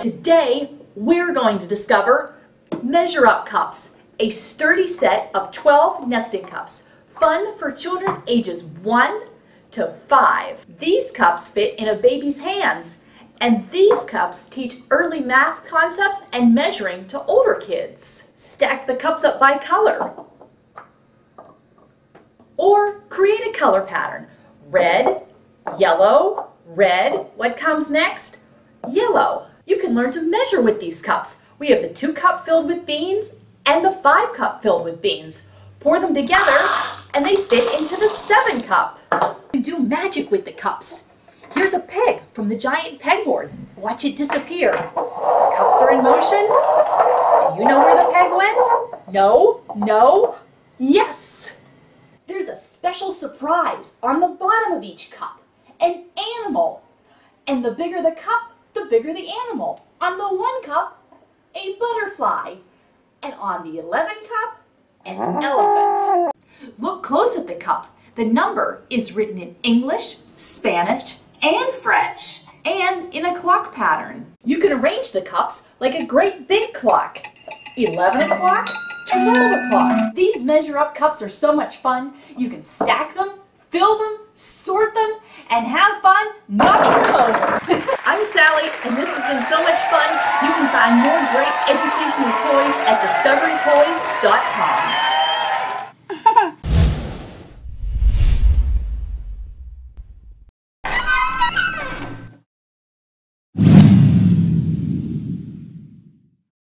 today we're going to discover Measure Up Cups, a sturdy set of 12 nesting cups, fun for children ages 1 to 5. These cups fit in a baby's hands, and these cups teach early math concepts and measuring to older kids. Stack the cups up by color, or create a color pattern. Red, yellow, red. What comes next? Yellow. You can learn to measure with these cups. We have the 2-cup filled with beans and the 5-cup filled with beans. Pour them together and they fit into the 7-cup. You can do magic with the cups. Here's a peg from the giant pegboard. Watch it disappear. Cups are in motion. Do you know where the peg went? No, no, yes. There's a special surprise on the bottom of each cup, an animal. And the bigger the cup, the bigger the animal. On the 1 cup, a butterfly. And on the 11th cup, an elephant. Look close at the cup. The number is written in English, Spanish, and French, and in a clock pattern. You can arrange the cups like a great big clock. 11 o'clock, 12 o'clock. These Measure Up Cups are so much fun. You can stack them, fill them, sort them, and have fun knocking them over. I'm Sally, and this has been so much fun. You can find more great educational toys at discoverytoys.com.